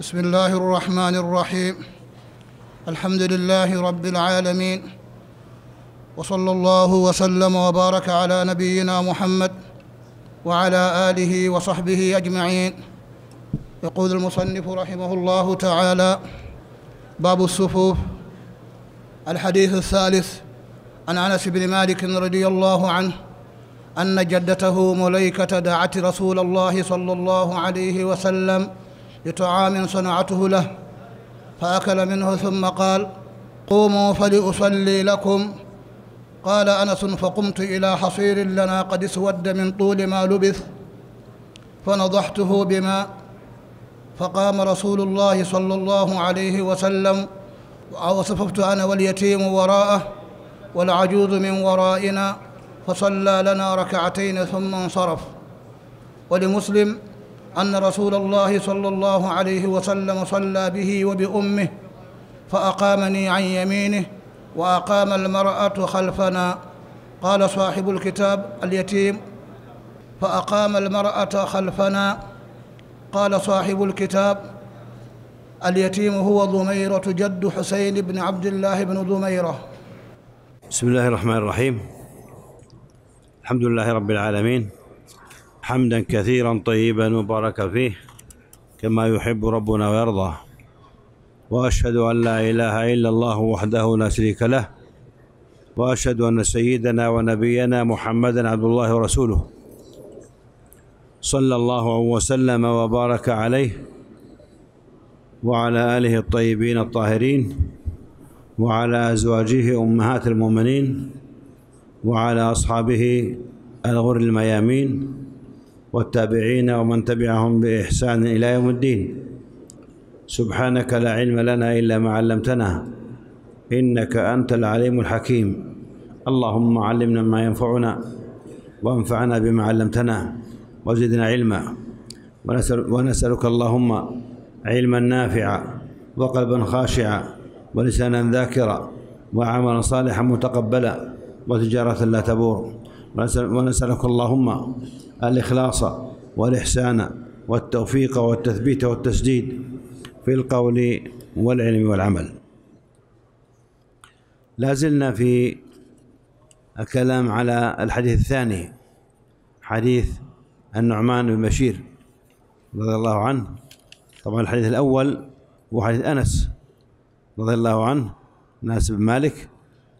بسم الله الرحمن الرحيم. الحمد لله رب العالمين، وصلى الله وسلم وبارك على نبينا محمد وعلى آله وصحبه أجمعين. يقول المصنف رحمه الله تعالى: باب الصفوف. الحديث الثالث: عن أنس بن مالك رضي الله عنه أن جدته مليكة دعت رسول الله صلى الله عليه وسلم لطعام صنعته له، فأكل منه ثم قال: قوموا فلأصلي لكم. قال أنس: فقمت إلى حصير لنا قد اسود من طول ما لبث، فنضحته بماء، فقام رسول الله صلى الله عليه وسلم، وصففت أنا واليتيم وراءه والعجوز من ورائنا، فصلى لنا ركعتين ثم انصرف. ولمسلم أن رسول الله صلى الله عليه وسلم صلى به وبأمه، فأقامني عن يمينه وأقام المرأة خلفنا. قال صاحب الكتاب: اليتيم. فأقام المرأة خلفنا. قال صاحب الكتاب: اليتيم هو ضميرة جد حسين بن عبد الله بن ضميرة. بسم الله الرحمن الرحيم. الحمد لله رب العالمين، حمدا كثيرا طيبا مباركا فيه كما يحب ربنا ويرضى، وأشهد أن لا إله إلا الله وحده لا شريك له، وأشهد أن سيدنا ونبينا محمدا عبد الله ورسوله، صلى الله وسلم وبارك عليه وعلى آله الطيبين الطاهرين، وعلى أزواجه أمهات المؤمنين، وعلى أصحابه الغر الميامين، والتابعين ومن تبعهم بإحسان إلى يوم الدين. سبحانك لا علم لنا إلا ما علمتنا، إنك أنت العليم الحكيم. اللهم علمنا ما ينفعنا، وانفعنا بما علمتنا، وزدنا علما، ونسألك اللهم علما نافعا، وقلبا خاشعا، ولسانا ذاكرا، وعملا صالحا متقبلا، وتجارة لا تبور. ونسألك اللهم الإخلاص والإحسان والتوفيق والتثبيت والتسديد في القول والعلم والعمل. لا زلنا في الكلام على الحديث الثاني، حديث النعمان بن بشير رضي الله عنه. طبعا الحديث الأول هو حديث أنس رضي الله عنه، أنس بن مالك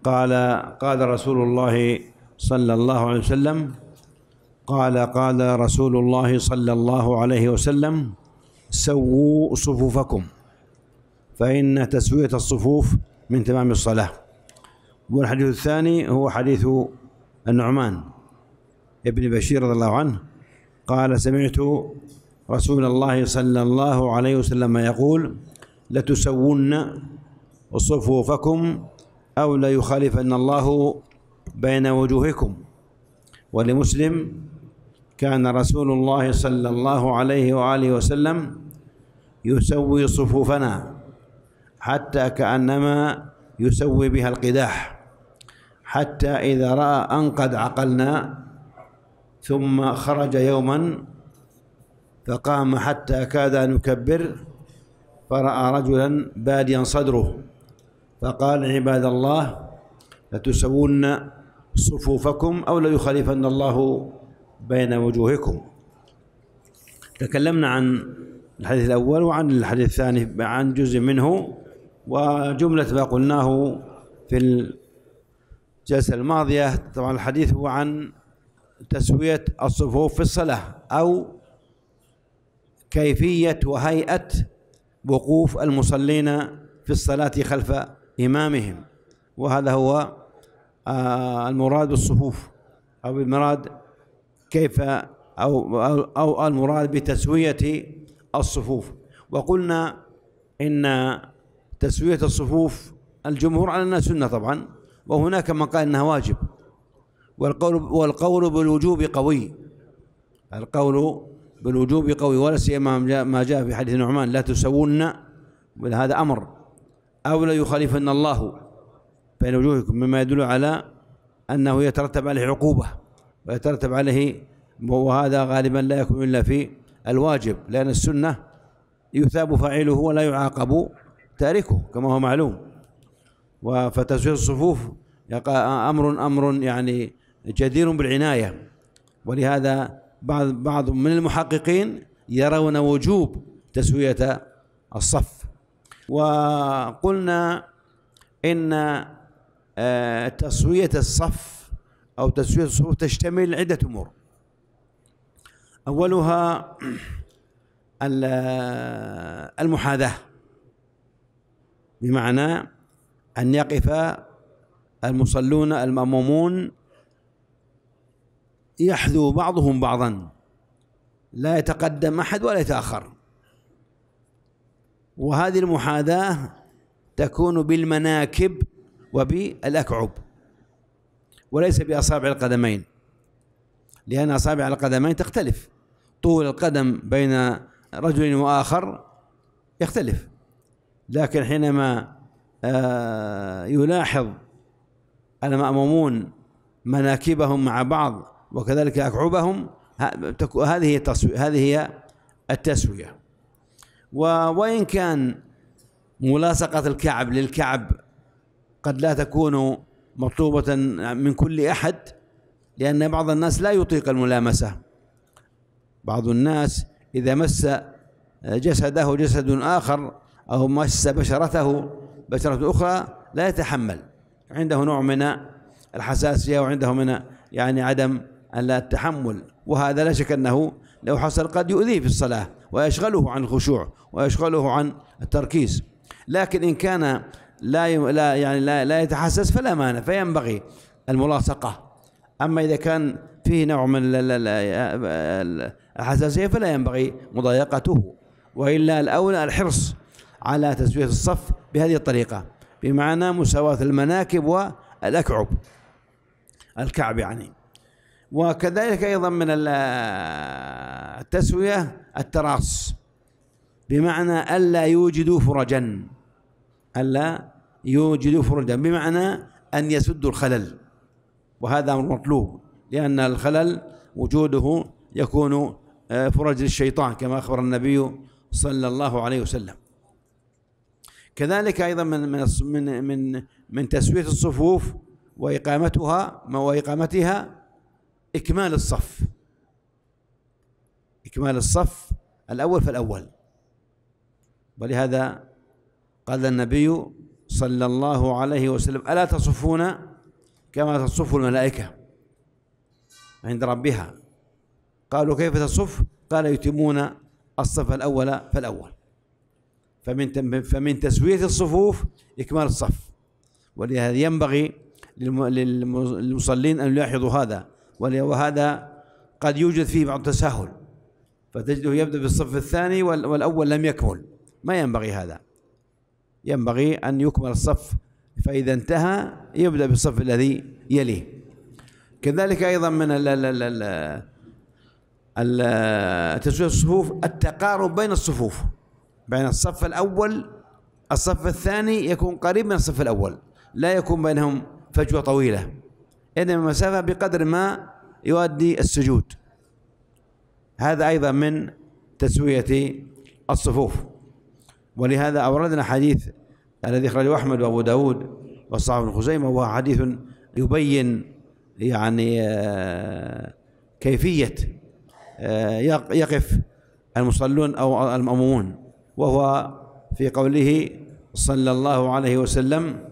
قال: قال رسول الله صلى الله عليه وسلم، قال: قال رسول الله صلى الله عليه وسلم: سووا صفوفكم، فإن تسوية الصفوف من تمام الصلاة. والحديث الثاني هو حديث النعمان ابن بشير رضي الله عنه قال: سمعت رسول الله صلى الله عليه وسلم يقول: لتسوون صفوفكم أو ليخالفن الله بين وجوهكم. ولمسلم: كان رسول الله صلى الله عليه وآله وسلم يسوي صفوفنا حتى كأنما يسوي بها القداح، حتى إذا رأى أن قد عقلنا ثم خرج يوما فقام حتى كاد أن يكبر، فرأى رجلا باديا صدره، فقال: عباد الله، لتسوون صفوفكم أو ليخالفن الله بين وجوهكم. تكلمنا عن الحديث الأول وعن الحديث الثاني، عن جزء منه وجملة ما قلناه في الجلسة الماضية. طبعا الحديث هو عن تسوية الصفوف في الصلاة، أو كيفية وهيئة وقوف المصلين في الصلاة خلف إمامهم، وهذا هو المراد بالصفوف، أو المراد كيف أو المراد بتسوية الصفوف. وقلنا إن تسوية الصفوف الجمهور على أنها سنة طبعا، وهناك من قال أنها واجب، والقول بالوجوب قوي، القول بالوجوب قوي، ولا سيما ما جاء في حديث النعمان: لا تسوون، هذا أمر، أو لا يخالفن الله بين وجوهكم، مما يدل على أنه يترتب عليه عقوبة، ويترتب عليه، وهذا غالبا لا يكون إلا في الواجب، لأن السنة يثاب فاعله ولا يعاقب تاركه كما هو معلوم. وفتسوية الصفوف أمر يعني جدير بالعناية، ولهذا بعض من المحققين يرون وجوب تسوية الصف. وقلنا إن تسوية الصف أو تسوية الصفوف تشتمل عدة أمور، أولها المحاذاة، بمعنى أن يقف المصلون المأمومون يحذو بعضهم بعضا، لا يتقدم أحد ولا يتأخر. وهذه المحاذاة تكون بالمناكب وبالأكعب وليس بأصابع القدمين، لأن أصابع القدمين تختلف، طول القدم بين رجل وآخر يختلف. لكن حينما يلاحظ المأمومون مناكبهم مع بعض وكذلك أكعبهم، هذه هي التسوية. وإن كان ملاصقة الكعب للكعب قد لا تكون مطلوبة من كل أحد، لأن بعض الناس لا يطيق الملامسة، بعض الناس إذا مس جسده جسد آخر أو مس بشرته بشرة أخرى لا يتحمل، عنده نوع من الحساسية وعنده من يعني عدم التحمل، وهذا لا شك أنه لو حصل قد يؤذيه في الصلاة ويشغله عن الخشوع ويشغله عن التركيز. لكن إن كان لا يتحسس فلا مانع، فينبغي الملاصقة. أما إذا كان فيه نوع من الحساسية فلا ينبغي مضايقته، وإلا الأولى الحرص على تسوية الصف بهذه الطريقة، بمعنى مساواة المناكب والأكعب الكعب يعني. وكذلك أيضا من التسوية التراص، بمعنى ألا يوجدوا فرجا، ألا يوجدوا فرجا بمعنى أن يسدوا الخلل، وهذا أمر مطلوب، لأن الخلل وجوده يكون فرج للشيطان كما أخبر النبي صلى الله عليه وسلم. كذلك أيضا من من من من تسوية الصفوف وإقامتها إكمال الصف، إكمال الصف الأول فالأول، ولهذا قال النبي صلى الله عليه وسلم: ألا تصفون كما تصف الملائكة عند ربها؟ قالوا: كيف تصف؟ قال: يتمون الصف الأول فالأول. فمن تسوية الصفوف إكمال الصف، ولهذا ينبغي للمصلين أن يلاحظوا هذا، وهذا قد يوجد فيه بعض التساهل، فتجده يبدأ بالصف الثاني والأول لم يكمل، ما ينبغي هذا، ينبغي أن يكمل الصف، فإذا انتهى يبدأ بالصف الذي يليه. كذلك أيضا من تسوية الصفوف التقارب بين الصفوف، بين الصف الأول الصف الثاني يكون قريب من الصف الأول، لا يكون بينهم فجوة طويلة، إنما المسافة بقدر ما يؤدي السجود. هذا أيضا من تسوية الصفوف. ولهذا أوردنا حديث الذي أخرجه أحمد وأبو داود والصحابة بن خزيمة، وهو حديث يبين يعني كيفية يقف المصلون أو المأمومون، وهو في قوله صلى الله عليه وسلم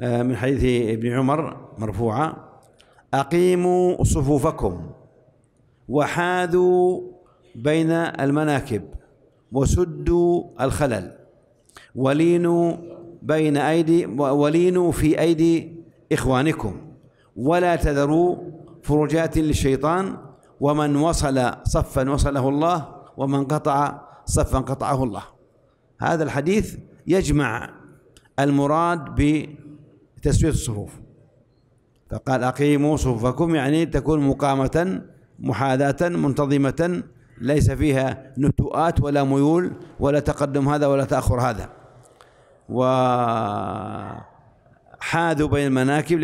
من حديث ابن عمر مرفوعة: أقيموا صفوفكم وحاذوا بين المناكب وسدوا الخلل ولينوا في أيدي إخوانكم ولا تذروا فرجات للشيطان، ومن وصل صفا وصله الله ومن قطع صفا قطعه الله. هذا الحديث يجمع المراد بتسوية الصفوف، فقال أقيموا صفوفكم يعني تكون مقامة محاذاة منتظمة، ليس فيها نتوءات ولا ميول ولا تقدم هذا ولا تأخر هذا. وحاذوا بين المناكب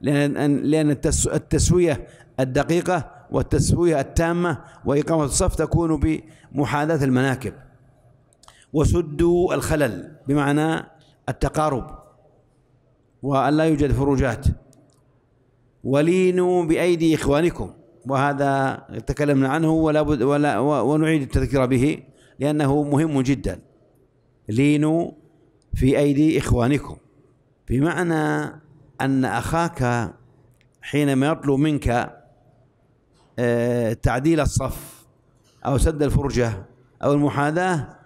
لأن التسوية الدقيقة والتسوية التامة وإقامة الصف تكون بمحاذاة المناكب، وسدوا الخلل بمعنى التقارب وأن لا يوجد فروجات، ولينوا بأيدي إخوانكم، وهذا تكلمنا عنه ولا ونعيد التذكير به لأنه مهم جدا. لينوا في أيدي إخوانكم بمعنى أن أخاك حينما يطلب منك تعديل الصف أو سد الفرجة أو المحاذاة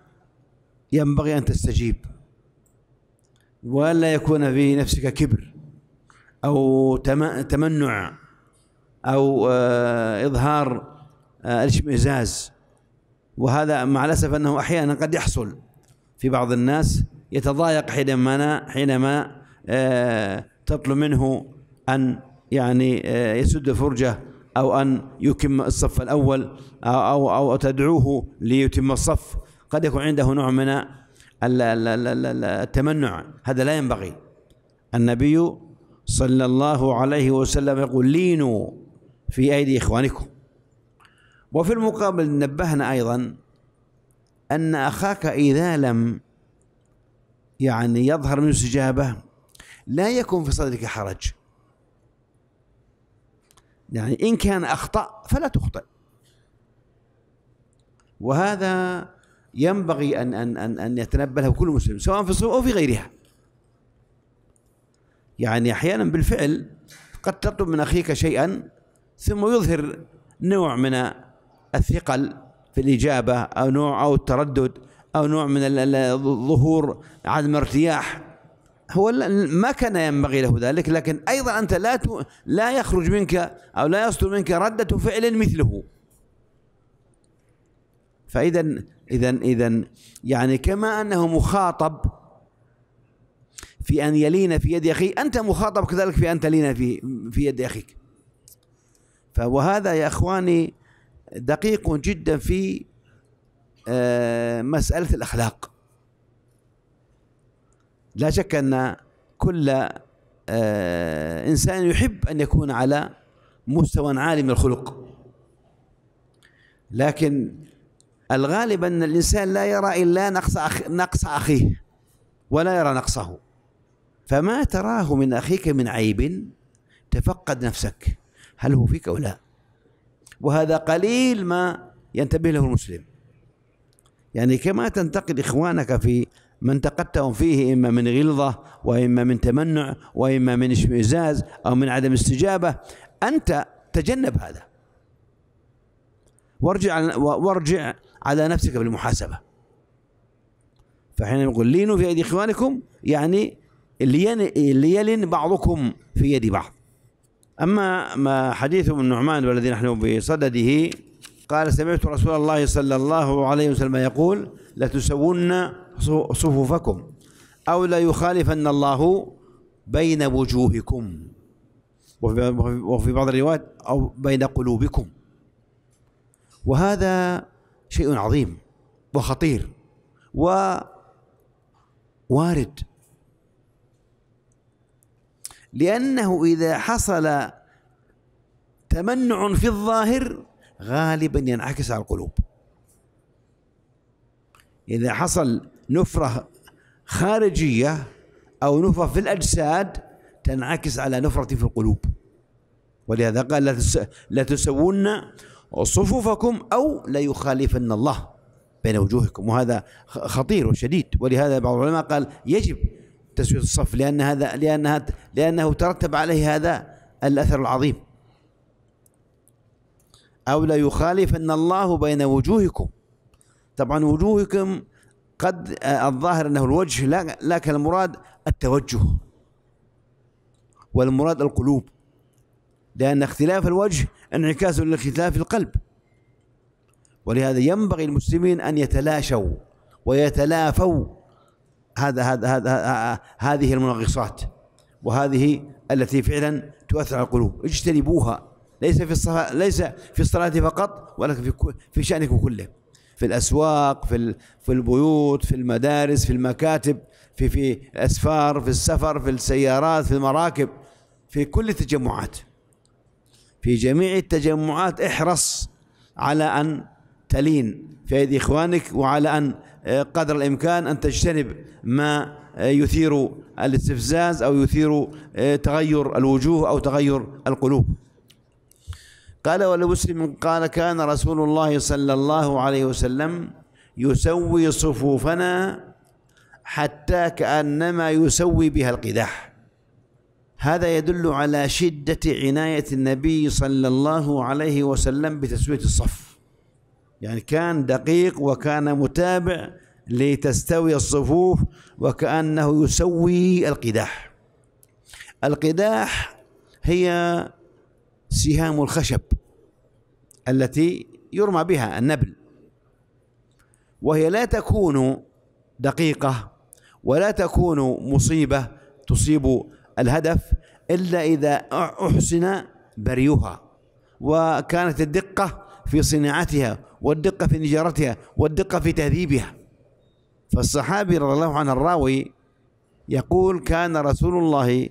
ينبغي أن تستجيب، ولا يكون في نفسك كبر أو تمنع أو إظهار الاشمئزاز، وهذا مع الأسف أنه أحيانا قد يحصل في بعض الناس، يتضايق حينما تطلب منه أن يعني يسد فرجة أو أن يتم الصف الأول أو تدعوه ليتم الصف، قد يكون عنده نوع من التمنع، هذا لا ينبغي. النبي صلى الله عليه وسلم يقول لينوا في أيدي إخوانكم. وفي المقابل نبهنا أيضا أن أخاك إذا لم يعني يظهر من استجابة لا يكون في صدرك حرج، يعني إن كان أخطأ فلا تخطئ، وهذا ينبغي أن يتنبه كل مسلم سواء في الصلاة أو في غيرها. يعني أحيانا بالفعل قد تطلب من أخيك شيئا ثم يظهر نوع من الثقل في الإجابة أو نوع أو التردد أو نوع من الظهور عدم ارتياح، هو ما كان ينبغي له ذلك، لكن أيضا أنت لا يخرج منك أو لا يصدر منك ردة فعل مثله. فإذا يعني كما أنه مخاطب في أن يلين في يد أخيه، أنت مخاطب كذلك في أن تلين في يد أخيك. فهذا يا إخواني دقيق جدا في مسألة الأخلاق. لا شك أن كل إنسان يحب أن يكون على مستوى عالي من الخلق، لكن الغالب أن الإنسان لا يرى إلا نقص أخيه ولا يرى نقصه. فما تراه من أخيك من عيب تفقد نفسك، هل هو فيك أو لا؟ وهذا قليل ما ينتبه له المسلم. يعني كما تنتقد إخوانك في ما انتقدتهم فيه إما من غلظة وإما من تمنع وإما من اشمئزاز أو من عدم استجابة، أنت تجنب هذا وارجع على نفسك بالمحاسبة. فحين نقول لينوا في أيدي إخوانكم يعني ليلن بعضكم في يد بعض. أما ما حديث النعمان والذي نحن بصدده، قال سمعت رسول الله صلى الله عليه وسلم يقول لتسون صفوفكم أو ليخالفن الله بين وجوهكم، وفي بعض الروايات أو بين قلوبكم. وهذا شيء عظيم وخطير ووارد، لأنه إذا حصل تمنع في الظاهر غالبا ينعكس على القلوب. إذا حصل نفرة خارجية أو نفرة في الأجساد تنعكس على نفرة في القلوب، ولهذا قال لا تسوون صفوفكم أو لا يخالفن الله بين وجوهكم، وهذا خطير وشديد. ولهذا بعض العلماء قال يجب تسوية الصف لأن هذا لأنه ترتب عليه هذا الأثر العظيم. أو لا يخالفن الله بين وجوهكم، طبعا وجوهكم قد الظاهر أنه الوجه، لكن المراد التوجه والمراد القلوب، لأن اختلاف الوجه انعكاس لاختلاف القلب. ولهذا ينبغي المسلمين أن يتلاشوا ويتلافوا هذه المنغصات، وهذه التي فعلا تؤثر على القلوب اجتنبوها، ليس في الصلاة فقط ولكن في شأنكم كله، في الأسواق، في البيوت، في المدارس، في المكاتب، في الأسفار، في السفر، في السيارات، في المراكب، في كل التجمعات. في جميع التجمعات احرص على أن تلين في أيدي إخوانك وعلى أن قدر الإمكان أن تجتنب ما يثير الاستفزاز أو يثير تغير الوجوه أو تغير القلوب. قال ولمسلم قال كان رسول الله صلى الله عليه وسلم يسوي صفوفنا حتى كأنما يسوي بها القدح. هذا يدل على شدة عناية النبي صلى الله عليه وسلم بتسوية الصف، يعني كان دقيق وكان متابع لتستوي الصفوف وكأنه يسوي القداح. القداح هي سهام الخشب التي يرمى بها النبل، وهي لا تكون دقيقة ولا تكون مصيبة تصيب الهدف إلا إذا أحسن بريها وكانت الدقة في صناعتها والدقة في نجارتها والدقة في تهذيبها. فالصحابي رضي الله عنه الراوي يقول كان رسول الله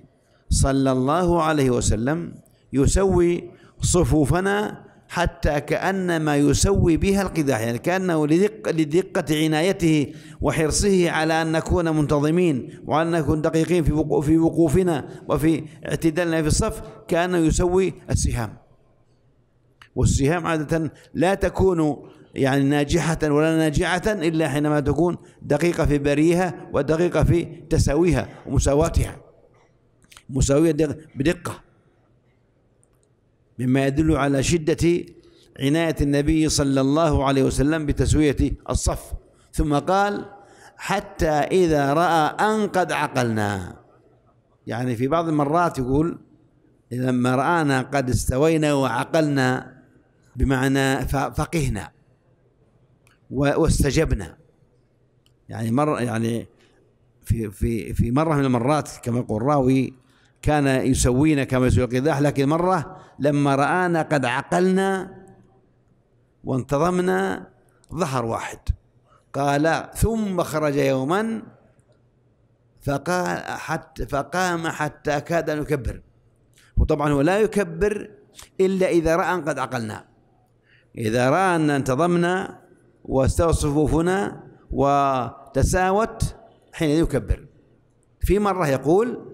صلى الله عليه وسلم يسوي صفوفنا حتى كأنما يسوي بها القداح، يعني كأنه لدقة عنايته وحرصه على أن نكون منتظمين وأن نكون دقيقين في وقوفنا وفي اعتدالنا في الصف كأنه يسوي السهام. والسهام عادة لا تكون يعني ناجحة ولا ناجعة إلا حينما تكون دقيقة في بريها ودقيقة في تساويها ومساواتها، مساوية بدقة، مما يدل على شدة عناية النبي صلى الله عليه وسلم بتسوية الصف. ثم قال حتى إذا رأى أن قد عقلنا، يعني في بعض المرات يقول لما رآنا قد استوينا وعقلنا بمعنى فقهنا واستجبنا. يعني في مرة من المرات كما يقول الراوي كان يسوينا كما يسوي القداح، لكن مرة لما رآنا قد عقلنا وانتظمنا ظهر واحد قال ثم خرج يوما فقام حتى كاد أن يكبر. وطبعا هو لا يكبر إلا إذا رأى أن قد عقلنا، إذا رأى أن انتظمنا واستوى صفوفنا وتساوت حين يكبر. في مرة يقول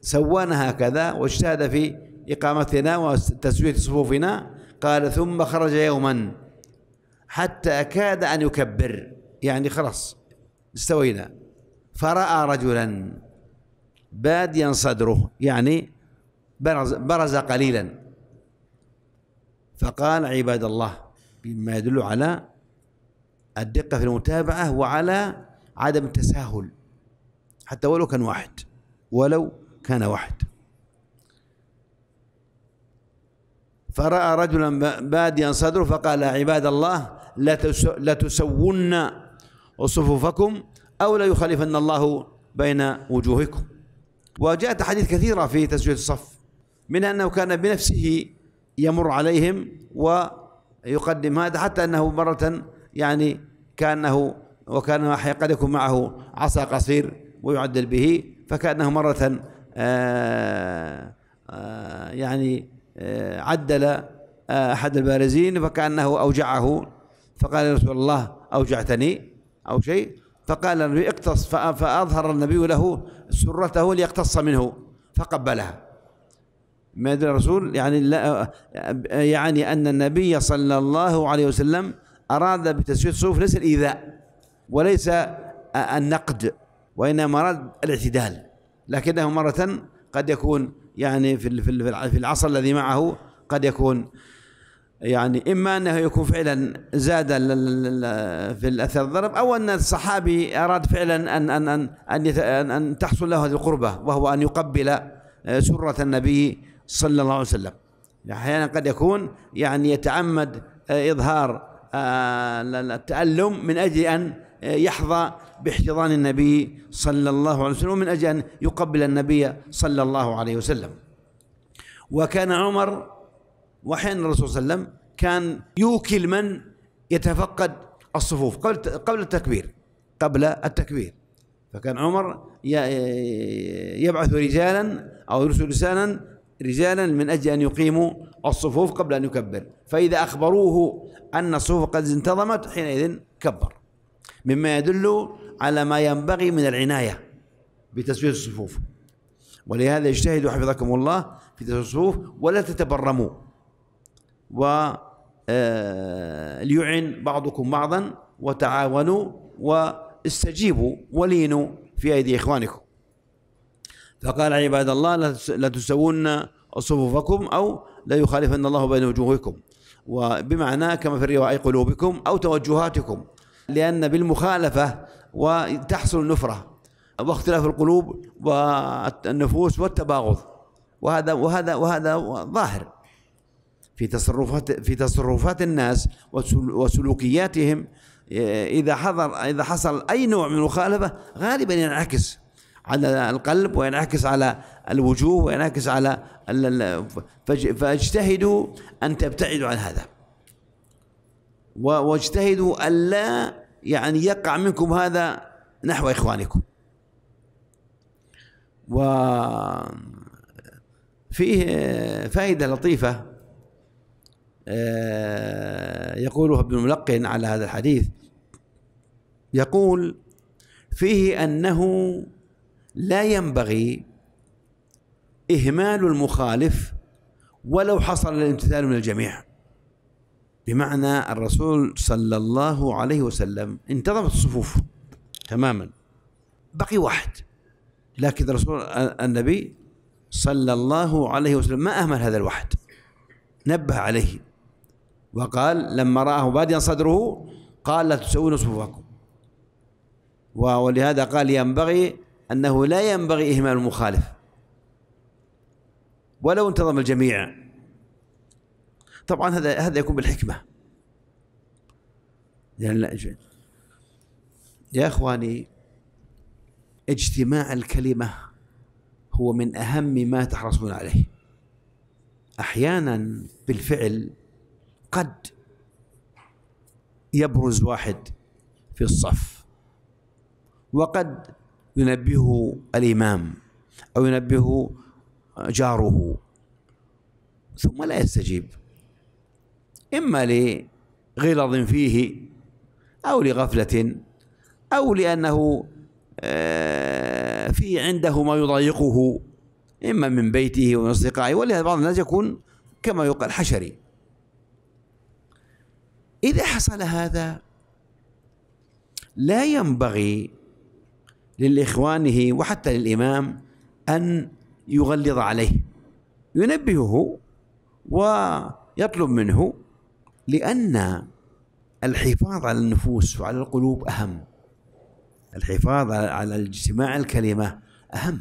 سوانا هكذا واجتهد في إقامتنا وتسوية صفوفنا، قال ثم خرج يوما حتى كاد أن يكبر، يعني خلاص استوينا، فرأى رجلا باديا صدره يعني برز قليلا، فقال عباد الله، بما يدل على الدقة في المتابعة وعلى عدم التساهل حتى ولو كان واحد، ولو كان واحد. فرأى رجلا باديا صدره فقال عباد الله لتسون صفوفكم أو لا يخالفن الله بين وجوهكم. وجاءت أحاديث كثيرة في تسوية الصف، منها أنه كان بنفسه يمر عليهم ويقدم هذا، حتى أنه مرة يعني كأنه وكان قد يكون معه عصا قصير ويعدل به، فكأنه مرة يعني عدل أحد البارزين فكأنه أوجعه، فقال يا رسول الله أوجعتني أو شيء، فقال النبي اقتص، فأظهر النبي له سرته ليقتص منه فقبلها. ما يدري الرسول يعني لا يعني أن النبي صلى الله عليه وسلم أراد بتسوية الصفوف ليس الإيذاء وليس النقد، وإنما أراد الاعتدال، لكنه مرة قد يكون يعني في العصر الذي معه قد يكون يعني إما أنه يكون فعلا زاد في الأثر الضرب، أو أن الصحابي أراد فعلا أن تحصل له هذه القربة، وهو أن يقبل سرة النبي صلى الله عليه وسلم. أحيانا قد يكون يعني يتعمد إظهار التألم من أجل أن يحظى باحتضان النبي صلى الله عليه وسلم، ومن أجل أن يقبل النبي صلى الله عليه وسلم. وكان عمر وحين الرسول صلى الله عليه وسلم كان يوكل من يتفقد الصفوف قبل التكبير، فكان عمر يبعث رجالا أو يرسل رجالا من أجل أن يقيموا الصفوف قبل أن يكبر، فإذا أخبروه أن الصفوف قد انتظمت حينئذ كبر. مما يدل على ما ينبغي من العناية بتسوية الصفوف. ولهذا اجتهدوا حفظكم الله في تسوية الصفوف ولا تتبرموا، وليعن بعضكم بعضا وتعاونوا واستجيبوا ولينوا في أيدي إخوانكم. فقال عباد الله لا تسوون صفوفكم أو لا يخالفن الله بين وجوهكم، وبمعنى كما في الرواية قلوبكم أو توجهاتكم، لأن بالمخالفة وتحصل النفرة واختلاف القلوب والنفوس والتباغض، وهذا ظاهر في تصرفات الناس وسلوكياتهم. إذا حصل أي نوع من المخالفة غالبا ينعكس على القلب وينعكس على الوجوه وينعكس على فاجتهدوا أن تبتعدوا عن هذا، واجتهدوا ألا يعني يقع منكم هذا نحو إخوانكم. وفيه فائدة لطيفة يقولها ابن ملقن على هذا الحديث، يقول فيه أنه لا ينبغي إهمال المخالف ولو حصل الامتثال من الجميع. بمعنى الرسول صلى الله عليه وسلم انتظمت الصفوف تماما، بقي واحد، لكن الرسول النبي صلى الله عليه وسلم ما أهمل هذا الواحد، نبه عليه وقال لما رآه باديا صدره قال لا تسوون صفوفكم. ولهذا قال ينبغي أنه لا ينبغي إهمال المخالف ولو انتظم الجميع. طبعا هذا يكون بالحكمة. يا إخواني، اجتماع الكلمة هو من أهم ما تحرصون عليه. أحيانا بالفعل قد يبرز واحد في الصف وقد ينبهه الإمام أو ينبهه جاره ثم لا يستجيب، إما لغلظ فيه أو لغفلة أو لأنه في عنده ما يضايقه إما من بيته ومن أصدقائه. ولهذا بعض الناس يكون كما يقال حشري. إذا حصل هذا لا ينبغي لإخوانه وحتى للإمام أن يغلظ عليه، ينبهه ويطلب منه، لأن الحفاظ على النفوس وعلى القلوب أهم، الحفاظ على اجتماع الكلمة أهم.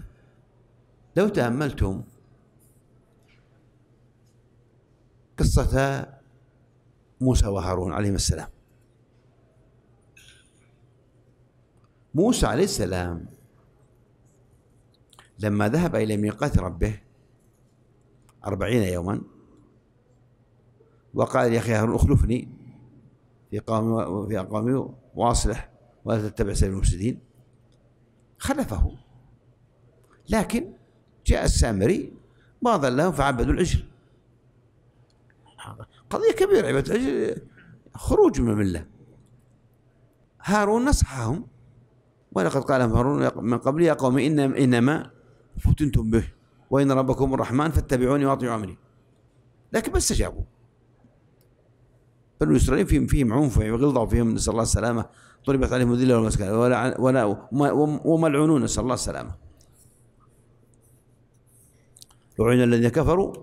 لو تأملتم قصة موسى وهارون عليهما السلام، موسى عليه السلام لما ذهب إلى ميقات ربه 40 يوما وقال يا أخي هارون اخلفني في أقوامي وأصلح ولا تتبع سبيل المفسدين، خلفه. لكن جاء السامري باضل لهم فعبدوا العجل. قضية كبيرة، عبادة العجل خروج من الملة. هارون نصحهم، ولقد قال هارون من قبل يا قوم إنما فتنتم به وإن ربكم الرحمن فاتبعوني وأطيعوا أمري، لكن ما استجابوا. بنو إسرائيل فيهم عنف وغلظة وفيهم، نسأل الله السلامة، ضربت عليهم الذلة والمسكنة وملعونون، نسأل الله السلامة، لعن الذين كفروا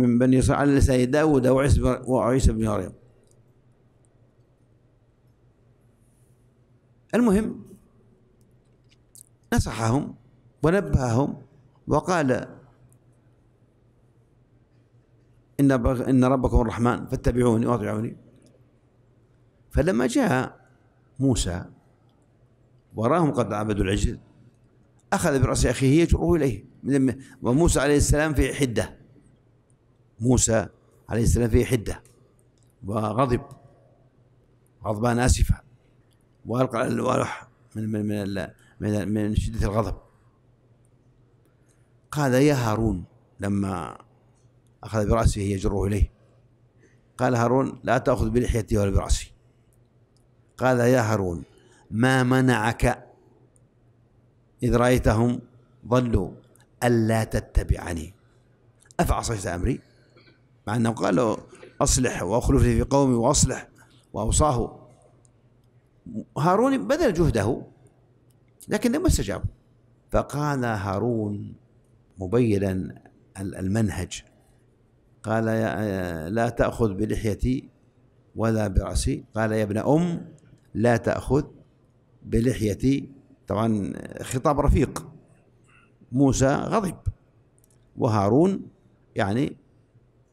من بني إسرائيل على لسان داود وعيسى بن مريم. المهم نصحهم ونبههم وقال إن ربكم الرحمن فاتبعوني وأطيعوني. فلما جاء موسى وراهم قد عبدوا العجل أخذ برأس أخيه يجره إليه، وموسى عليه السلام في حدة، موسى عليه السلام في حدة وغضب غضبان آسفا وألقى الألواح من شدة الغضب. قال يا هارون لما أخذ برأسه يجره إليه، قال هارون لا تأخذ بلحيتي ولا برأسي، قال يا هارون ما منعك إذ رأيتهم ضلوا ألا تتبعني أفعصيت أمري، مع أنه قال له أصلح وأخلفني في قومي وأصلح وأوصاه. هارون بذل جهده لكن لم يستجاب. فقال هارون مبينا المنهج قال لا تأخذ بلحيتي ولا برأسي، قال يا ابن أم لا تأخذ بلحيتي. طبعا خطاب رفيق، موسى غضب وهارون يعني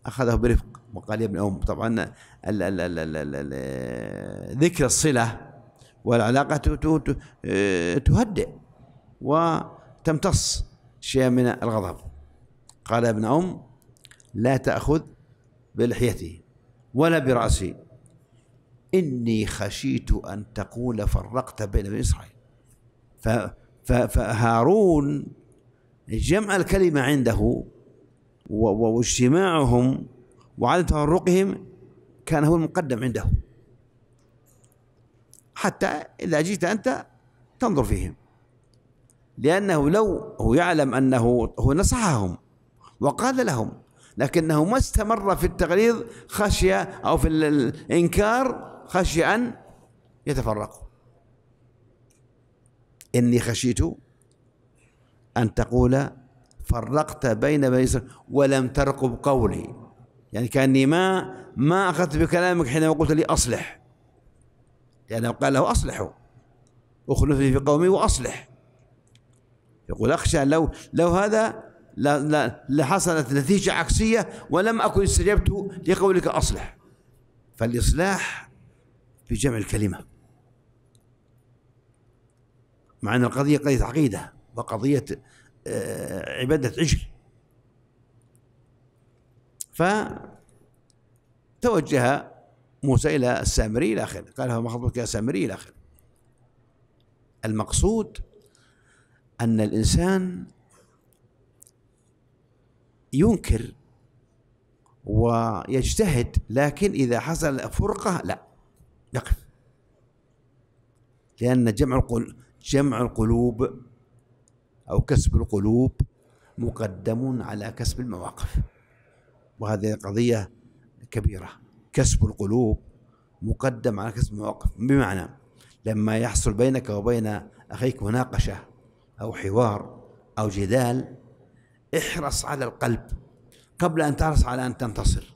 أخذه برفق وقال يا ابن أم. طبعا ذكر الصلة والعلاقة تهدئ وتمتص شيئا من الغضب. قال يا ابن أم لا تأخذ بلحيتي ولا برأسي إني خشيت أن تقول فرقت بين بني إسرائيل. فهارون جمع الكلمة عنده واجتماعهم وعدم تفرقهم كان هو المقدم عنده، حتى إذا جيت أنت تنظر فيهم، لأنه لو هو يعلم أنه هو نصحهم وقال لهم لكنه ما استمر في التغليظ خشية أو في الإنكار خشية أن يتفرقوا. إني خشيت أن تقول فرقت بين بني إسرائيل ولم ترقب قولي، يعني كأني ما أخذت بكلامك حينما قلت لي أصلح، لأنه قال له أصلحوا أخلفني في قومي وأصلح. يقول أخشى لو هذا لحصلت نتيجة عكسية ولم أكن استجبت لقولك أصلح. فالإصلاح في جمع الكلمة، مع أن القضية قضية عقيدة وقضية عبادة عجل. فتوجه موسى إلى السامري إلى آخره، قال له ما خطبك يا سامري إلى آخره. المقصود أن الإنسان ينكر ويجتهد، لكن إذا حصل فرقة لا يقف، لأن جمع القلوب أو كسب القلوب مقدم على كسب المواقف، وهذه قضية كبيرة. كسب القلوب مقدم على كسب المواقف، بمعنى لما يحصل بينك وبين أخيك مناقشة أو حوار أو جدال احرص على القلب قبل أن تحرص على أن تنتصر.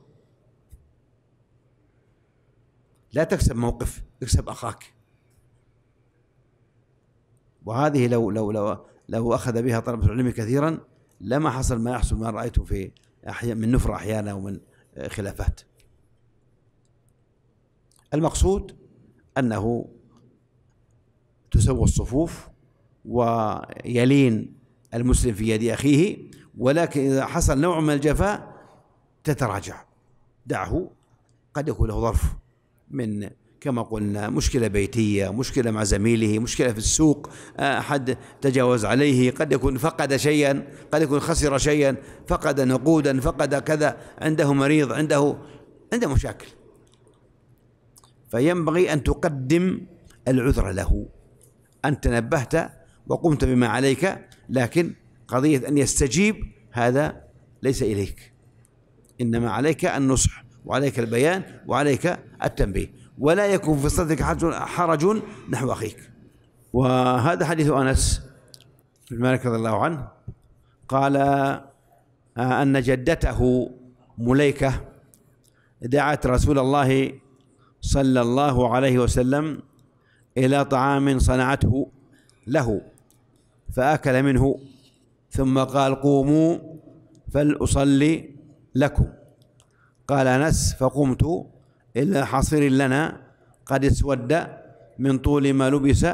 لا تكسب موقف، اكسب أخاك. وهذه لو أخذ بها طلبة العلم كثيرا لما حصل ما يحصل ما رأيته في من نفرة أحيانا ومن خلافات. المقصود أنه تسوى الصفوف ويلين المسلم في يد أخيه، ولكن إذا حصل نوع من الجفاء تتراجع، دعه، قد يكون له ظرف من كما قلنا مشكلة بيتية، مشكلة مع زميله، مشكلة في السوق، أحد تجاوز عليه، قد يكون فقد شيئا، قد يكون خسر شيئا، فقد نقودا، فقد كذا، عنده مريض، عنده مشاكل، فينبغي أن تقدم العذر له. أنت نبهت وقمت بما عليك، لكن قضية أن يستجيب هذا ليس إليك، إنما عليك النصح وعليك البيان وعليك التنبيه، ولا يكون في صدرك حرج نحو أخيك. وهذا حديث أنس بن مالك رضي الله عنه قال أن جدته مليكة دعت رسول الله صلى الله عليه وسلم إلى طعام صنعته له فأكل منه، ثم قال قوموا فلأصلي لكم. قال أنس فقمت إلا حصير لنا قد اسود من طول ما لبس،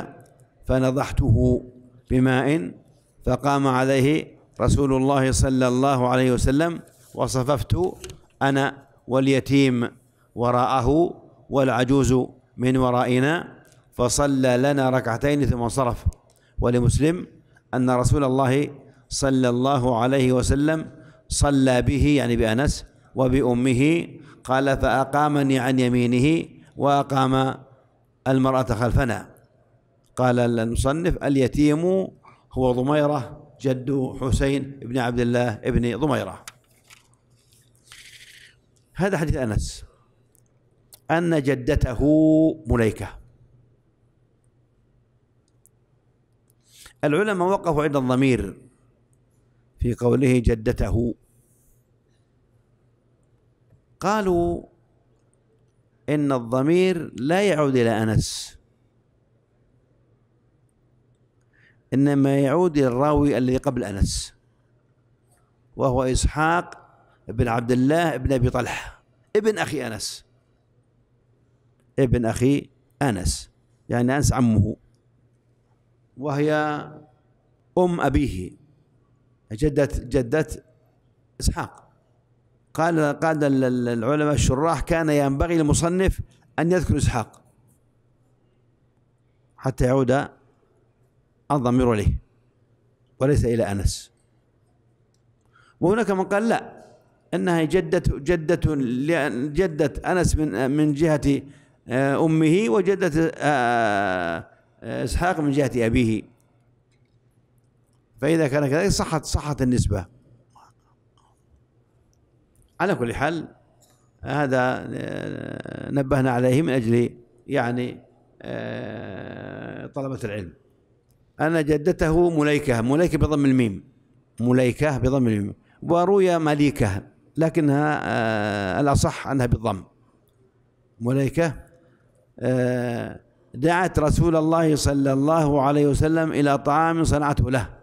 فنضحته بماء فقام عليه رسول الله صلى الله عليه وسلم، وصففت أنا واليتيم وراءه والعجوز من ورائنا، فصلى لنا ركعتين ثم انصرف. ولمسلم أن رسول الله صلى الله عليه وسلم صلى به، يعني بأنس، وبأمه. قال فأقامني عن يمينه وأقام المرأة خلفنا. قال المصنف: اليتيم هو ضميرة جد حسين بن عبد الله بن ضميرة. هذا حديث أنس أن جدته مليكة. العلماء وقفوا عند الضمير في قوله جدته، قالوا إن الضمير لا يعود إلى أنس، إنما يعود إلى الراوي الذي قبل أنس، وهو إسحاق بن عبد الله بن أبي طلحة ابن أخي أنس، يعني أنس عمه وهي أم أبيه، جدة إسحاق. قال العلماء الشراح: كان ينبغي للمصنف أن يذكر إسحاق حتى يعود الضمير إليه وليس إلى أنس. وهناك من قال لا، إنها جدة أنس من جهة أمه، وجدة إسحاق من جهة أبيه، فإذا كان كذلك صحت النسبة. على كل حال هذا نبهنا عليه من أجل يعني طلبة العلم، أن جدته مليكة بضم الميم، وروي مليكة لكنها الأصح أنها بالضم. مليكة دعت رسول الله صلى الله عليه وسلم إلى طعام صنعته له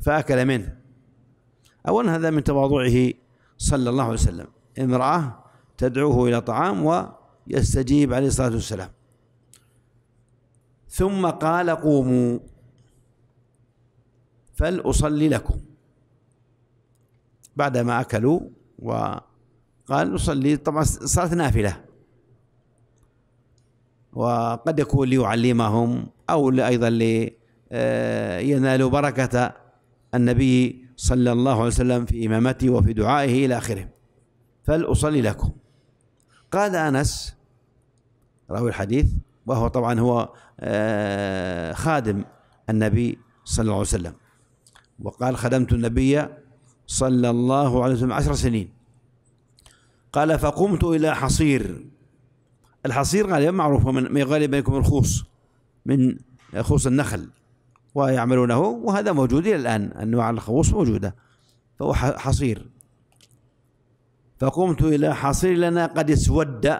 فأكل منه. أولا هذا من تواضعه صلى الله عليه وسلم، امرأة تدعوه إلى طعام ويستجيب عليه الصلاة والسلام. ثم قال: قوموا فلأصلي لكم، بعدما أكلوا وقال أصلي، طبعا صارت نافلة، وقد يكون ليعلمهم أو أيضا لينالوا بركة النبي صلى الله عليه وسلم في إمامته وفي دعائه إلى آخره. فلأصلي لكم. قال أنس راوي الحديث، وهو طبعا هو خادم النبي صلى الله عليه وسلم، وقال: خدمت النبي صلى الله عليه وسلم 10 سنين. قال: فقمت إلى حصير. الحصير غالبا معروف، من غالبا يكون الخوص، من خوص النخل، ويعملونه، وهذا موجود إلى الآن، أنواع الخوص موجودة، فهو حصير. فقمت إلى حصير لنا قد اسود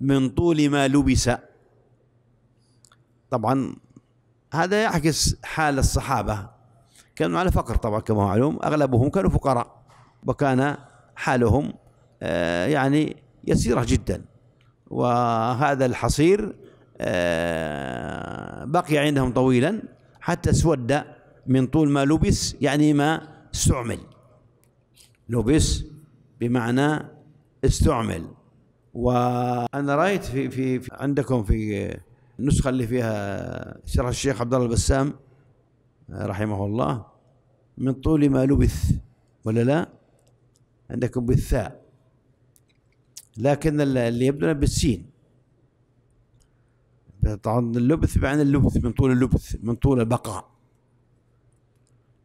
من طول ما لبس. طبعا هذا يعكس حال الصحابة، كانوا على فقر طبعا كما هو معلوم، أغلبهم كانوا فقراء، وكان حالهم يعني يسيرة جدا، وهذا الحصير بقي عندهم طويلا حتى اسود من طول ما لبس، يعني ما استعمل. لبس بمعنى استعمل. وانا رايت في عندكم في النسخه اللي فيها شرح الشيخ عبد الله البسام رحمه الله، من طول ما لبث، ولا لا؟ عندكم بالثاء، لكن اللي يبدو بالسين. طبعا اللبث بمعنى اللبث، من طول اللبث، من طول البقاء.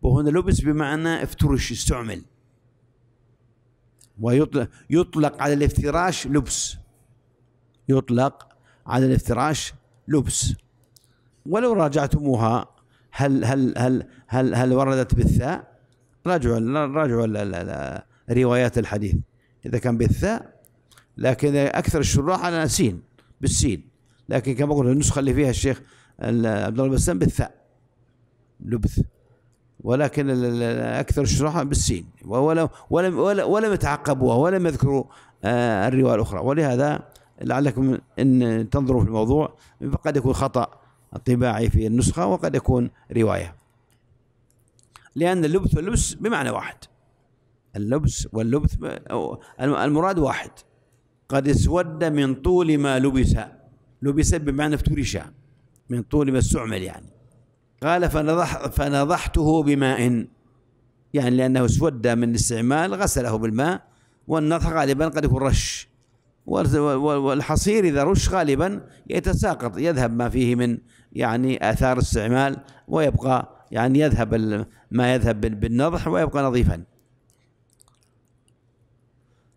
وهنا لبث بمعنى افترش، استعمل. ويطلق على الافتراش لبس، يطلق على الافتراش لبس. ولو راجعتموها هل هل هل هل هل وردت بالثاء؟ راجعوا روايات الحديث اذا كان بالثاء، لكن اكثر الشراح على سين، بالسين، لكن كما قلت النسخة اللي فيها الشيخ عبد الله بسام بالثاء لبث، ولكن أكثر الشراحة بالسين، ولم يتعقبوها ولم يذكروا الرواية الأخرى. ولهذا لعلكم إن تنظروا في الموضوع، فقد يكون خطأ طباعي في النسخة، وقد يكون رواية، لأن اللبث واللبس بمعنى واحد، اللبس واللبث المراد واحد. قد اسود من طول ما لبس، لبس بمعنى افترش، من طول ما استعمل يعني. قال: فنضحته بماء، يعني لأنه اسود من الاستعمال، غسله بالماء، والنضح غالبا قد يكون رش، والحصير إذا رش غالبا يتساقط، يذهب ما فيه من يعني آثار استعمال، ويبقى يعني يذهب ما يذهب بالنضح ويبقى نظيفا.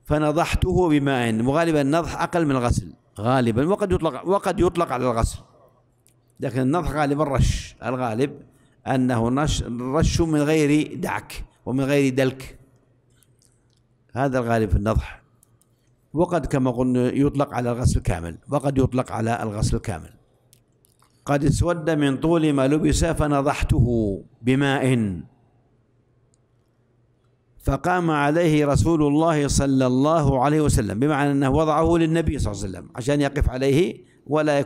فنضحته بماء، وغالبا النضح أقل من الغسل غالبا، وقد يطلق على الغسل، لكن النضح غالبا رش، الغالب أنه رش من غير دعك ومن غير دلك، هذا الغالب في النضح. وقد كما قلنا يطلق على الغسل كامل، وقد يطلق على الغسل كامل. قد اسود من طول ما لبس فنضحته بماء فقام عليه رسول الله صلى الله عليه وسلم، بمعنى أنه وضعه للنبي صلى الله عليه وسلم عشان يقف عليه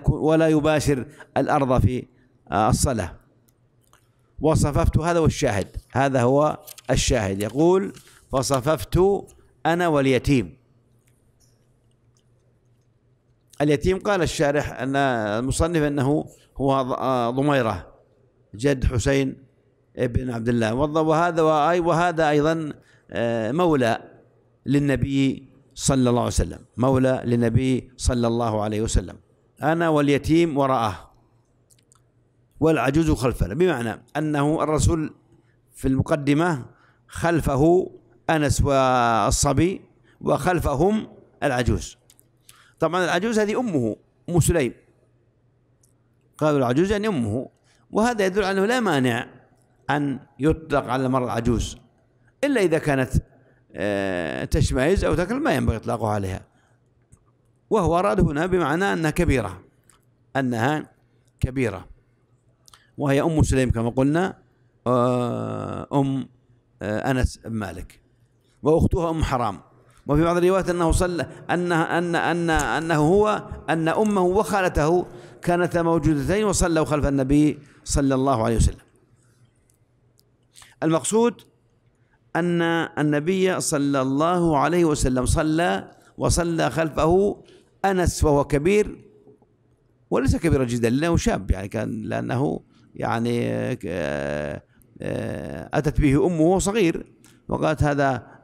ولا يباشر الأرض في الصلاة. وصففت، هذا والشاهد، هذا هو الشاهد، يقول فصففت أنا واليتيم. اليتيم قال الشارح أن المصنف أنه هو ضميرة جد حسين بن عبد الله، وهذا أيضا مولى للنبي صلى الله عليه وسلم، مولى للنبي صلى الله عليه وسلم. أنا واليتيم وراءه والعجوز خلفه، بمعنى أنه الرسول في المقدمة خلفه أنس والصبي وخلفهم العجوز. طبعا العجوز هذه أمه أم سليم، قالوا العجوز يعني أمه، وهذا يدل على أنه لا مانع أن يطلق على المرأة العجوز إلا إذا كانت تشمئز أو تكل، ما ينبغي إطلاقه عليها. وهو أراد هنا بمعنى أنها كبيرة، أنها كبيرة، وهي أم سليم كما قلنا أم أنس بن مالك، وأختها أم حرام. وفي بعض الروايات أنه صلى أن أمه وخالته كانتا موجودتين وصلوا خلف النبي صلى الله عليه وسلم. المقصود أن النبي صلى الله عليه وسلم وصلى خلفه أنس وهو كبير، وليس كبيرا جدا لأنه شاب، يعني كان لأنه يعني أتت به أمه وهو صغير وقالت هذا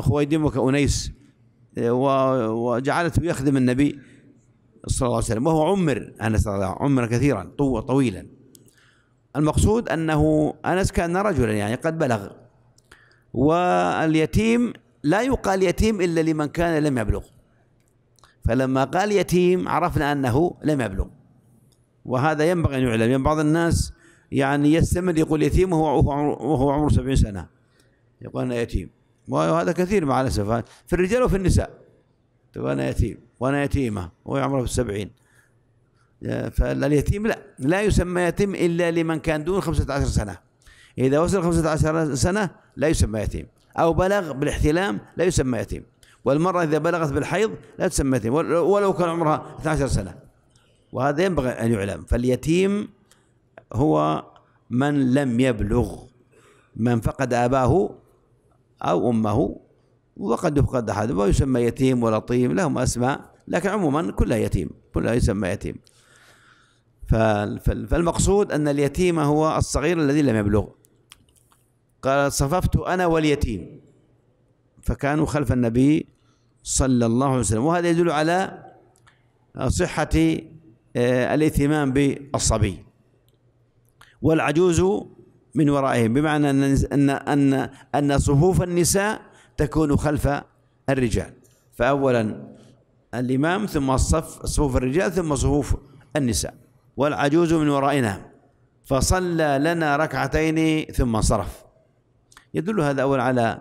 خويدمك أنيس، وجعلته يخدم النبي صلى الله عليه وسلم، وهو عمر أنس عمر كثيرا طويلا. المقصود أنه أنس كان رجلا يعني قد بلغ، واليتيم لا يقال يتيم إلا لمن كان لم يبلغ، فلما قال يتيم عرفنا أنه لم يبلغ، وهذا ينبغي أن يعلم. يعني بعض الناس يعني يستمر يقول يتيم وهو عمره 70 سنة، يقول أنا يتيم، وهذا كثير مع الأسف في الرجال وفي النساء، تقول أنا يتيم وأنا يتيمة وهي عمرها في 70. فاليتيم لا يسمى يتيم إلا لمن كان دون 15 سنة، إذا وصل 15 سنة لا يسمى يتيم، أو بلغ بالاحتلام لا يسمى يتيم، والمرأة إذا بلغت بالحيض لا تسمى يتيم ولو كان عمرها 12 سنة، وهذا ينبغي أن يعلم. فاليتيم هو من لم يبلغ، من فقد أباه أو أمه، وقد يفقد أحد، ويسمى يتيم ولطيم، لهم أسماء، لكن عموما كلها يتيم، كلها يسمى يتيم. فالمقصود أن اليتيم هو الصغير الذي لم يبلغ. قال صففت أنا واليتيم فكانوا خلف النبي صلى الله عليه وسلم، وهذا يدل على صحة الاهتمام بالصبي. والعجوز من ورائهم، بمعنى أن أن أن صفوف النساء تكون خلف الرجال، فأولا الإمام ثم صفوف الرجال ثم صفوف النساء. والعجوز من ورائنا فصلى لنا ركعتين ثم انصرف. يدل هذا أولا على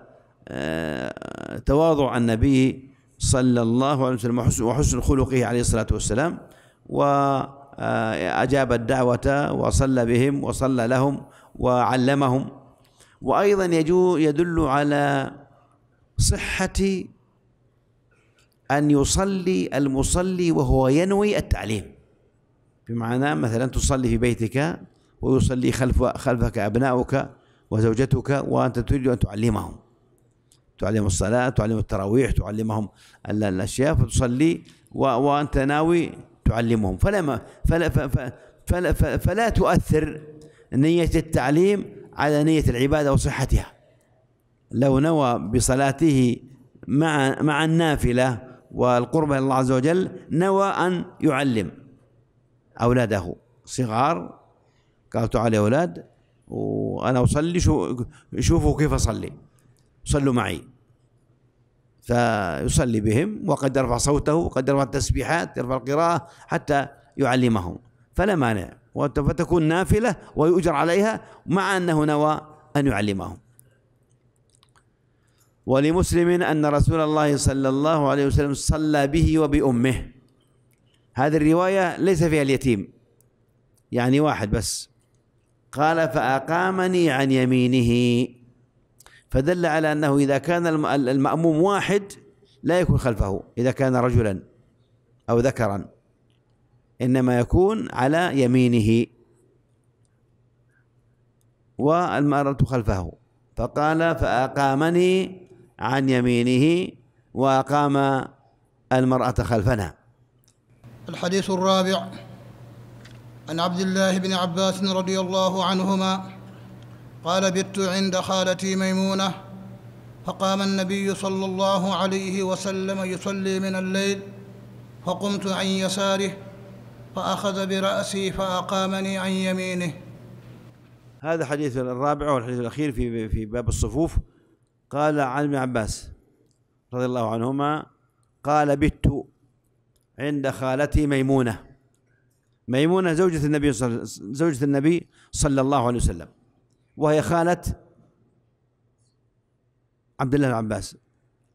تواضع النبي صلى الله عليه وسلم وحسن خلقه عليه الصلاة والسلام، وأجاب الدعوة وصلى بهم وصلى لهم وعلمهم. وأيضا يدل على صحة أن يصلي المصلي وهو ينوي التعليم، بمعنى مثلا تصلي في بيتك ويصلي خلفك أبناؤك وزوجتك وأنت تريد أن تعلمهم، تعلم الصلاة، تعلم التراويح، تعلمهم الأشياء، فتصلي وأنت ناوي تعلمهم، فلا تؤثر نية التعليم على نية العبادة وصحتها. لو نوى بصلاته مع النافلة والقرب إلى الله عز وجل نوى أن يعلم أولاده صغار. قالت تعالوا يا أولاد وأنا أصلي، شوفوا كيف أصلي، صلوا معي، فيصلي بهم وقد يرفع صوته وقد يرفع التسبيحات، يرفع القراءة حتى يعلمهم، فلا مانع، وتكون نافلة ويؤجر عليها مع أنه نوى أن يعلمهم. ولمسلم أن رسول الله صلى الله عليه وسلم صلى به وبأمه. هذه الرواية ليس فيها اليتيم، يعني واحد بس. قال فأقامني عن يمينه، فدل على أنه إذا كان المأموم واحد لا يكون خلفه إذا كان رجلا أو ذكرا، إنما يكون على يمينه والمرأة خلفه. فقال فأقامني عن يمينه وأقام المرأة خلفنا. الحديث الرابع عن عبد الله بن عباس رضي الله عنهما قال بت عند خالتي ميمونة فقام النبي صلى الله عليه وسلم يصلي من الليل فقمت عن يساره فأخذ برأسي فأقامني عن يمينه. هذا الحديث الرابع والحديث الأخير في باب الصفوف. قال عن ابن عباس رضي الله عنهما قال بت عند خالتي ميمونة. ميمونة زوجة النبي صلى الله عليه وسلم، وهي خالة عبد الله بن عباس.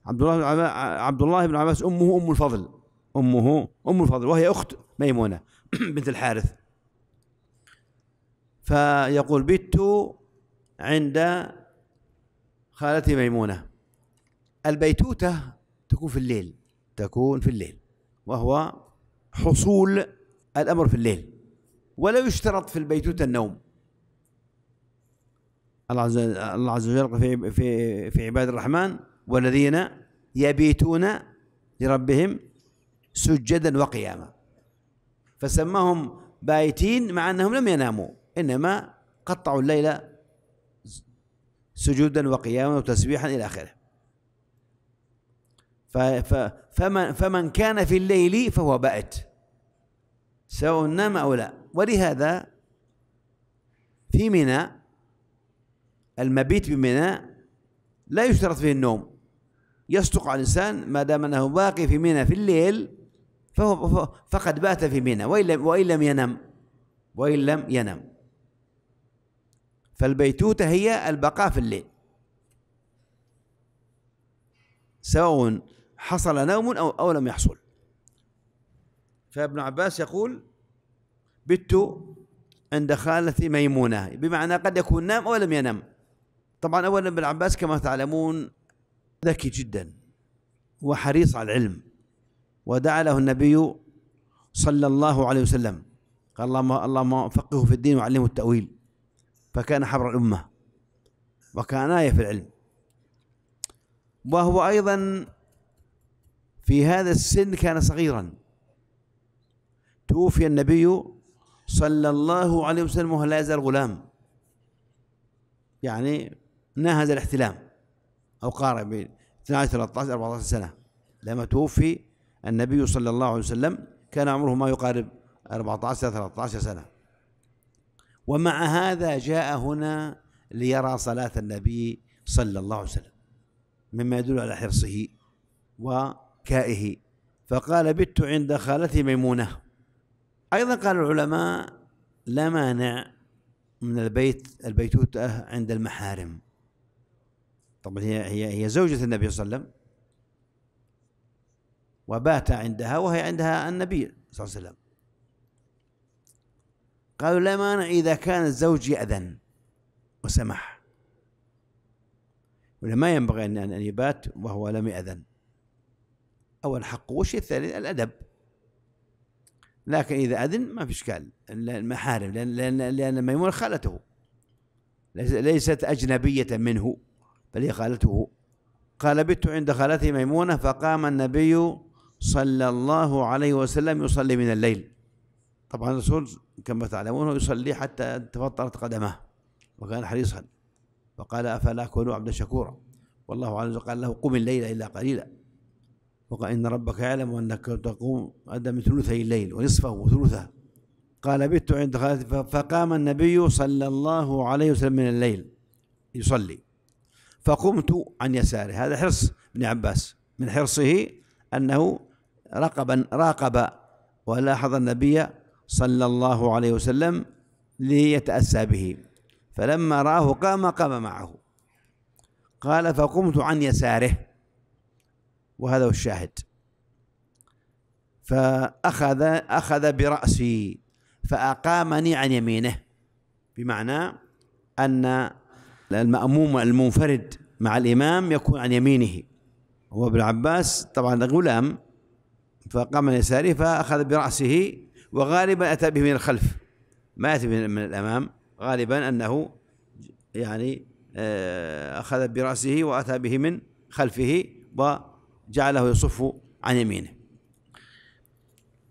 عبد الله بن عباس أمه أم الفضل، وهي أخت ميمونة بنت الحارث. فيقول بت عند خالتي ميمونة. البيتوتة تكون في الليل، وهو حصول الأمر في الليل، ولا يشترط في البيتوتة النوم. الله عز وجل في عباد الرحمن والذين يبيتون لربهم سجدا وقياما، فسماهم بايتين مع أنهم لم يناموا، إنما قطعوا الليل سجودا وقياما وتسبيحا إلى آخره. فمن كان في الليل فهو بائت سواء نام أو لا. ولهذا في منى المبيت بمنى لا يشترط فيه النوم، يصدق على الإنسان ما دام أنه باقي في منى في الليل فقد بات في منى وإن لم ينم. فالبيتوتة هي البقاء في الليل سواء حصل نوم أو لم يحصل. فابن عباس يقول بت عند خالتي ميمونة، بمعنى قد يكون نام أو لم ينم. طبعا أولا ابن عباس كما تعلمون ذكي جدا وحريص على العلم، ودعا له النبي صلى الله عليه وسلم قال اللهم فقهه في الدين وعلمه التأويل، فكان حبر الأمة وكان آية في العلم. وهو أيضا في هذا السن كان صغيرا، توفي النبي صلى الله عليه وسلم وهو لا يزال غلام، يعني ناهز الاحتلام أو قارب 13-14 سنة. لما توفي النبي صلى الله عليه وسلم كان عمره ما يقارب 14-13 سنة. ومع هذا جاء هنا ليرى صلاة النبي صلى الله عليه وسلم، مما يدل على حرصه وكائه. فقال بت عند خالتي ميمونة. أيضا قال العلماء لا مانع من البيتوتة عند المحارم. طبعا هي زوجة النبي صلى الله عليه وسلم وبات عندها، وهي عندها النبي صلى الله عليه وسلم. قالوا لا مانع إذا كان الزوج يأذن وسمح، ولما ينبغي أن يبات وهو لم يأذن. أول حقه، والشيء الثاني الأدب. لكن إذا أذن ما في إشكال، المحارم، لأن ميمونة خالته ليست أجنبية منه بل هي خالته. قال بت عند خالتي ميمونة فقام النبي صلى الله عليه وسلم يصلي من الليل. طبعا الرسول كما تعلمون يصلي حتى تفطرت قدمه وكان حريصا، وقال أفلا أكون عبدا شكورا والله عز وجل قال له قم الليل إلا قليلا، وقال إن ربك يعلم أنك تقوم أدنى من ثلثي الليل ونصفه وثلثه. قال بت عند خالتي فقام النبي صلى الله عليه وسلم من الليل يصلي فقمت عن يساره. هذا حرص ابن عباس من حرصه أنه راقب ولاحظ النبي صلى الله عليه وسلم ليتأسى به، فلما رآه قام معه. قال فقمت عن يساره، وهذا هو الشاهد. فأخذ برأسي فأقامني عن يمينه، بمعنى أن المأموم المنفرد مع الإمام يكون عن يمينه، وابن عباس طبعا غلام فقام عن يساره فأخذ برأسه، وغالبا أتى به من الخلف ما أتى من الأمام، غالبا أنه يعني أخذ برأسه وأتى به من خلفه وجعله يصف عن يمينه.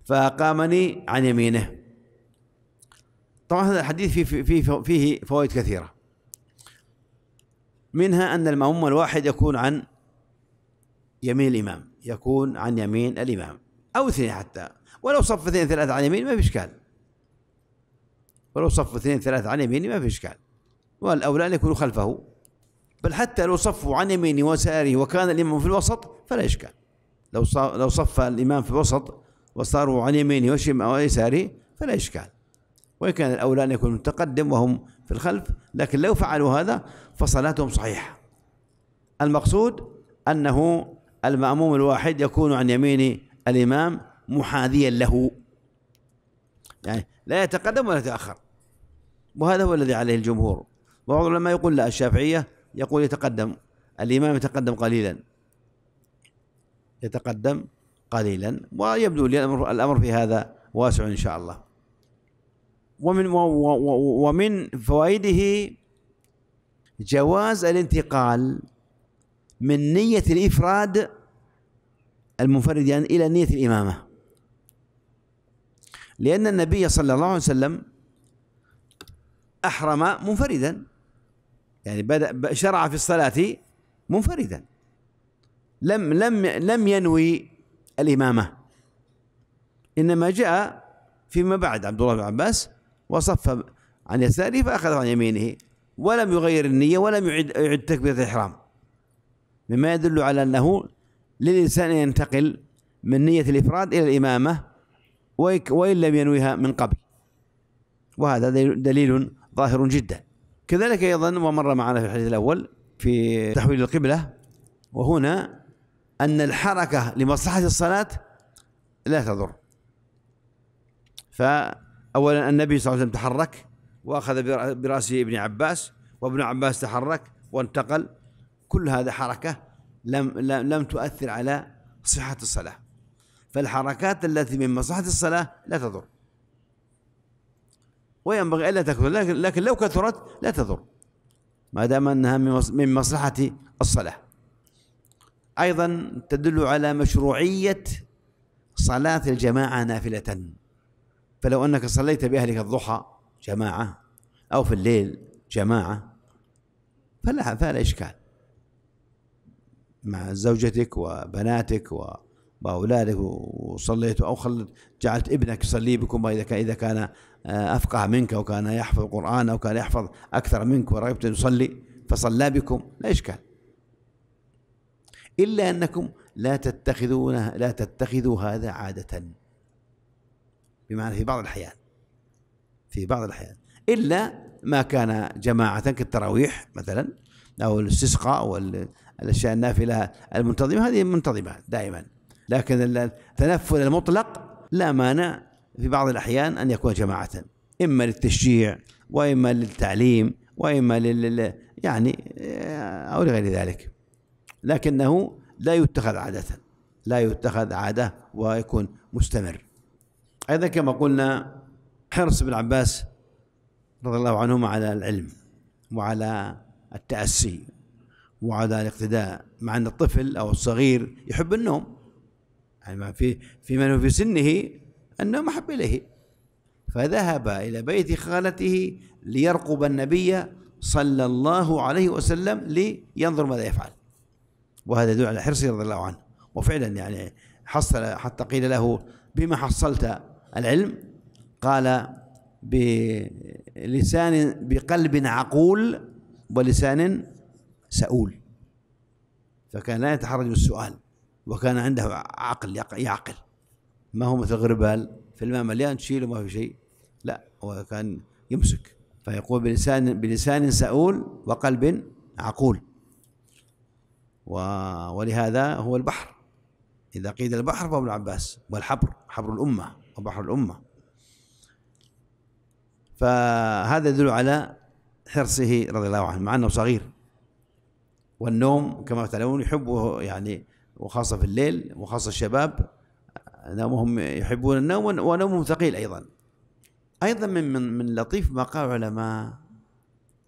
فأقامني عن يمينه. طبعا هذا الحديث فيه فوائد كثيرة، منها أن المأموم الواحد يكون عن يمين الإمام، يكون عن يمين الإمام أو اثنين، حتى ولو صف اثنين ثلاثة عن يمين ما في إشكال، ولو صف اثنين ثلاثة عن يمين ما في إشكال، والأولى أن يكونوا خلفه، بل حتى لو صفوا عن يمينه وساره وكان الإمام في الوسط فلا إشكال. لو صف الإمام في الوسط وصاروا عن يمينه ويساره فلا إشكال، وإن كان الأولى أن يكون متقدم وهم في الخلف، لكن لو فعلوا هذا فصلاتهم صحيحة. المقصود أنه المأموم الواحد يكون عن يمين الإمام محاذيا له، يعني لا يتقدم ولا يتأخر، وهذا هو الذي عليه الجمهور. وبعض العلماء يقول لا، الشافعية يقول يتقدم الإمام، يتقدم قليلا، يتقدم قليلا، ويبدو لي الأمر في هذا واسع إن شاء الله. ومن فوائده جواز الانتقال من نية الإفراد المنفرد يعني إلى نية الإمامة، لأن النبي صلى الله عليه وسلم أحرم منفردا، يعني بدأ شرع في الصلاة منفردا، لم ينوي الإمامة، إنما جاء فيما بعد عبد الله بن عباس وصف عن يساره فأخذ عن يمينه، ولم يغير النية ولم يعد تكبيرة الإحرام، مما يدل على أنه للإنسان أن ينتقل من نية الإفراد إلى الإمامة وإن لم ينويها من قبل، وهذا دليل ظاهر جدا. كذلك أيضا ومر معنا في الحديث الأول في تحويل القبلة، وهنا أن الحركة لمصلحة الصلاة لا تضر، فأولا النبي صلى الله عليه وسلم تحرك وأخذ برأسه ابن عباس، وابن عباس تحرك وانتقل، كل هذا حركة لم تؤثر على صحة الصلاة، فالحركات التي من مصلحة الصلاة لا تضر، وينبغي ألا تكثر، لكن لو كثرت لا تضر ما دام أنها من مصلحة الصلاة. أيضا تدل على مشروعية صلاة الجماعة نافلة، فلو أنك صليت بأهلك الضحى جماعة أو في الليل جماعة فلا إشكال، مع زوجتك وبناتك وأولادك، وصليت أو جعلت ابنك يصلي بكم إذا كان أفقه منك وكان يحفظ القرآن أو كان يحفظ أكثر منك ورغبت أن يصلي فصلى بكم لا إشكال، إلا أنكم لا تتخذوا هذا عادة، بمعنى في بعض الأحيان إلا ما كان جماعة كالتراويح مثلا أو الاستسقاء أو الأشياء النافلة المنتظمة، هذه منتظمة دائما، لكن التنفل المطلق لا مانع في بعض الأحيان أن يكون جماعة، إما للتشجيع وإما للتعليم وإما أو لغير ذلك، لكنه لا يتخذ عادة، لا يتخذ عادة ويكون مستمر. أيضا كما قلنا حرص ابن عباس رضي الله عنهما على العلم وعلى التأسي وعلى الاقتداء، مع أن الطفل أو الصغير يحب النوم، يعني في من هو في سنه النوم أحب إليه، فذهب إلى بيت خالته ليرقب النبي صلى الله عليه وسلم لينظر ماذا يفعل، وهذا يدل على حرصه رضي الله عنه. وفعلا يعني حصل، حتى قيل له بما حصلت العلم؟ قال بلسان بقلب عقول ولسان سؤول، فكان لا يتحرج من السؤال وكان عنده عقل يعقل، ما هو مثل غربال في الماء مليان تشيله ما في شيء، لا هو كان يمسك، فيقول بلسان سؤول وقلب عقول. ولهذا هو البحر، إذا قيل البحر فهو ابن عباس، والحبر حبر الأمة وبحر الأمة. فهذا يدل على حرصه رضي الله عنه مع أنه صغير، والنوم كما تعلمون يحبه يعني، وخاصة في الليل، وخاصة الشباب نومهم يحبون النوم ونومهم ثقيل. أيضا من لطيف ما قال العلماء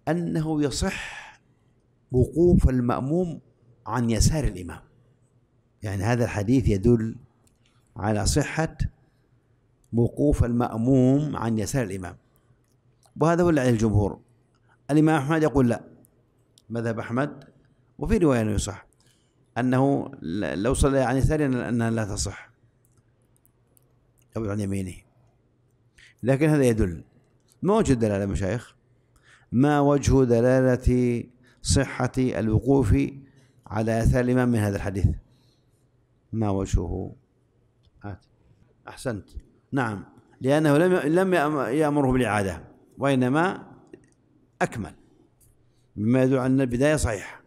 أنه يصح وقوف المأموم عن يسار الإمام، يعني هذا الحديث يدل على صحة وقوف المأموم عن يسار الإمام، وهذا هو على الجمهور. الإمام أحمد يقول لا، مذهب أحمد، وفي رواية أنه يصح، أنه لو صلى عن يساره أنها لا تصح أو عن يمينه، لكن هذا يدل. ما وجه الدلالة مشايخ؟ ما وجه دلالة صحة الوقوف على أثر الإمام من هذا الحديث؟ ما وجهه؟ أحسنت، نعم، لأنه لم يأمره بالإعادة، وإنما أكمل، مما يدل على أن البداية صحيحة،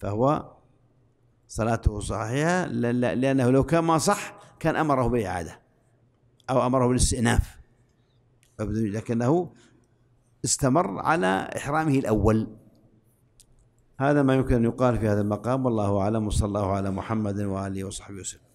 فهو صلاته صحيحة، لأنه لو كان ما صح كان أمره بالإعادة أو أمره بالاستئناف، لكنه استمر على إحرامه الأول. هذا ما يمكن أن يقال في هذا المقام، والله أعلم، وصلى الله على محمد وآله وصحبه وسلم.